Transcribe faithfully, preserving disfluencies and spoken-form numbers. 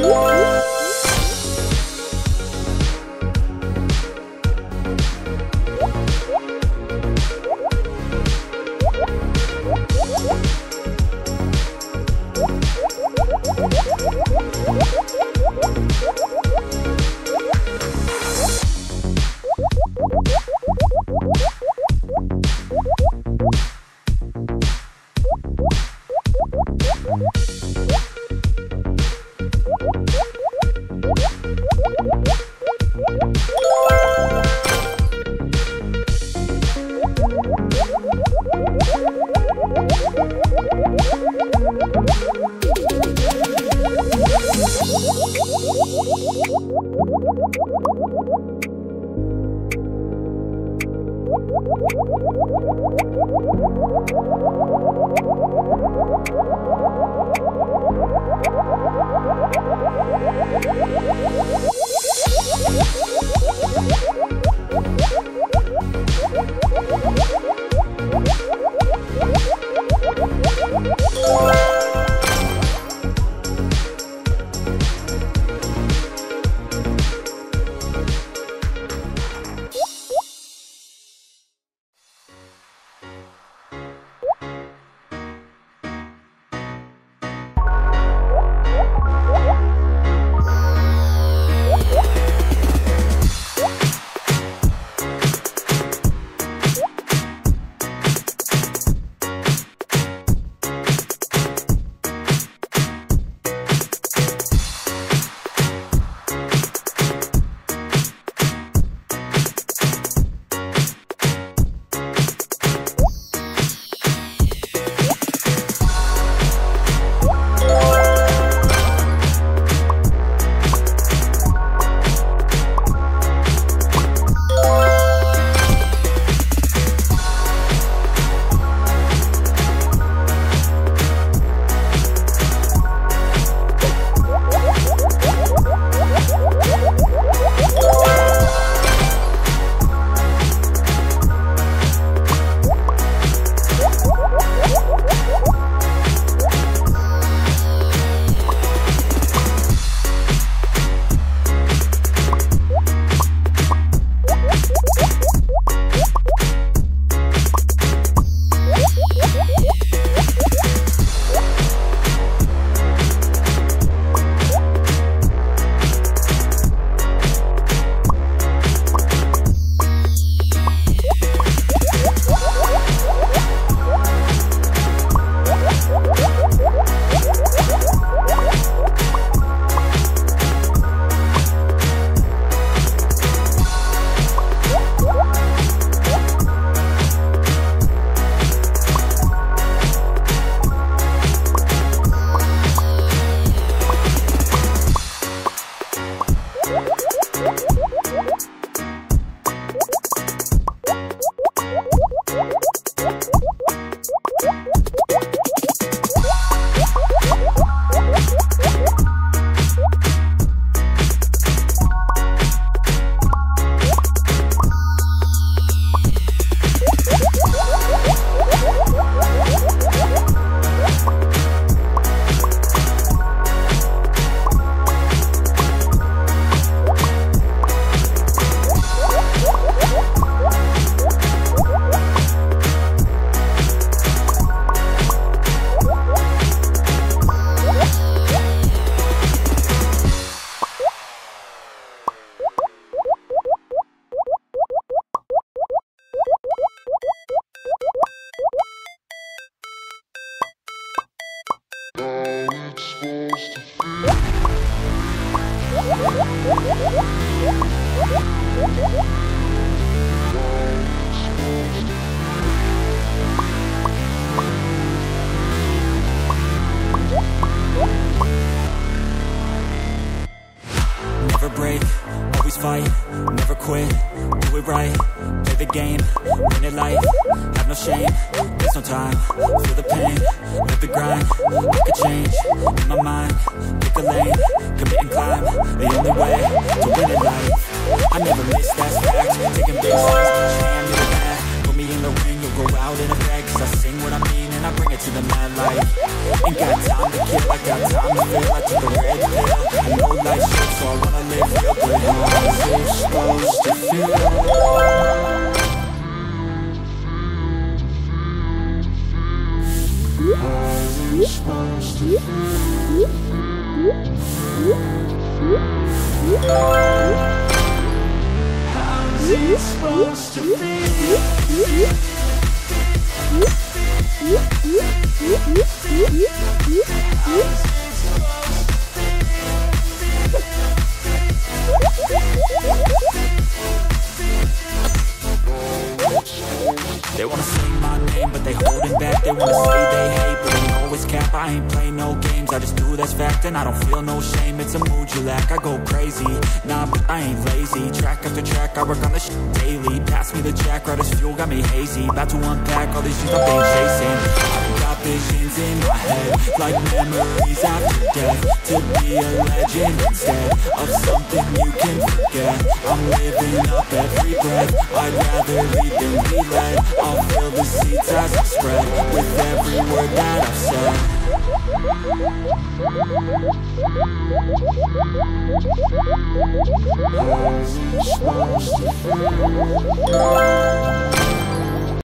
What? Never break, always fight, never quit, do it right, play the game, win it life, have no shame, there's no time, feel the pain, live the grind, make a change, in my mind, pick a lane, commit and climb, the only way to win it life. I never miss, that's fact, taking big shots, jam in the back, put me in the ring, you'll go out in a bag, cause I sing what I mean and I bring it to the mad light. Ain't got time to kill, I got time to feel, I took a red pill, I know life's short, so I wanna live real good. How is it supposed to feel? You're supposed to feel. How's it supposed to feel? They wanna say my name, but they holding back. They wanna say they hate, but they know it's cap. I ain't play no games, I just do, that's fact. And I don't feel no shame, it's a mood you lack. I go crazy, nah, but I ain't lazy. Track after track, I work on this shit daily. Pass me the jack, right as fuel, got me hazy. About to unpack all these shit I've been chasing. I've got visions in my head, like memories after death. To be a legend instead of something you can forget. I'm living up every breath, I'd rather lead than be led. I'll I'll fill the seeds as I spread with every word that I've said. How's it supposed to feel?